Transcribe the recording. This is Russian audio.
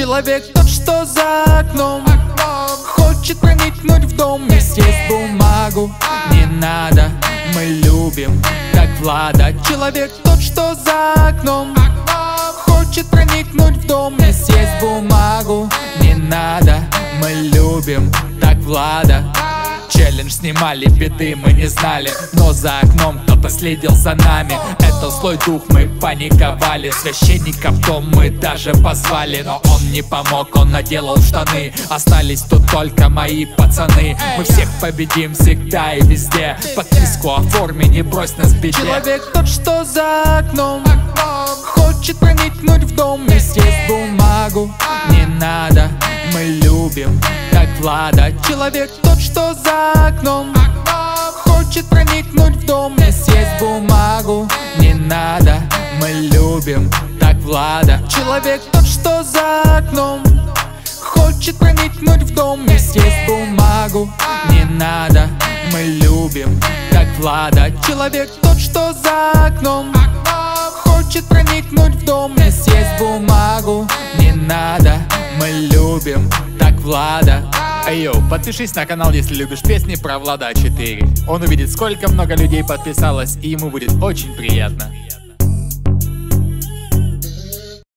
Человек тот, что за окном, хочет проникнуть в дом и съесть бумагу. Не надо, мы любим, как Влада. Человек тот, что за окном, хочет проникнуть в дом и съесть бумагу. Не надо, мы любим, так Влада. Челлендж снимали, беды мы не знали, но за окном кто-то следил за нами. Это злой дух, мы паниковали, священника в дом мы даже позвали, но он не помог, он наделал штаны. Остались тут только мои пацаны. Мы всех победим всегда и везде. Подписку оформи, не брось нас в беде. Человек тот, что за окном, хочет проникнуть в дом и съесть бумагу. Не надо, мы любим, как Влада. Человек тот, что за окном, хочет проникнуть в дом и съесть бумагу. Не надо, мы любим, так Влада. Человек тот, что за окном, хочет проникнуть в дом и съесть бумагу. Не надо, мы любим, так Влада. Человек тот, что за окном, хочет проникнуть в дом и съесть бумагу. Не надо, мы любим, так Влада. Эй, подпишись на канал, если любишь песни про Влада А4. Он увидит, сколько много людей подписалось, и ему будет очень приятно.